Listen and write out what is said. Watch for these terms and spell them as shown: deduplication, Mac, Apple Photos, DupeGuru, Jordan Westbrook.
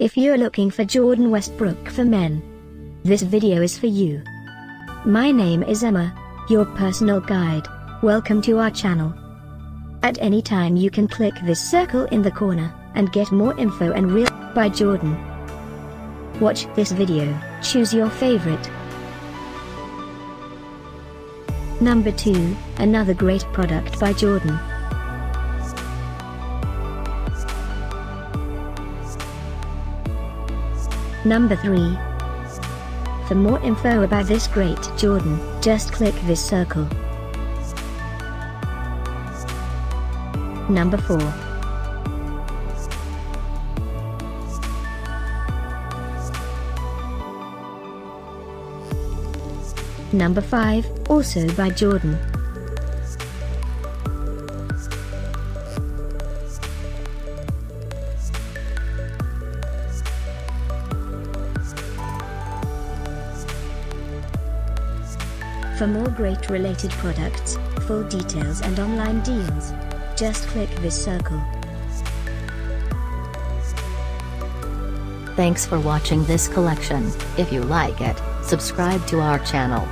If you're looking for Jordan Westbrook for men, this video is for you. My name is Emma, your personal guide. Welcome to our channel. At any time you can click this circle in the corner, and get more info and real by Jordan. Watch this video, choose your favorite. Number 2, another great product by Jordan. Number 3. For more info about this great Jordan, just click this circle. Number 4. Number 5, also by Jordan. For more great related products, full details and online deals, just click this circle. Thanks for watching this collection. If you like it, subscribe to our channel.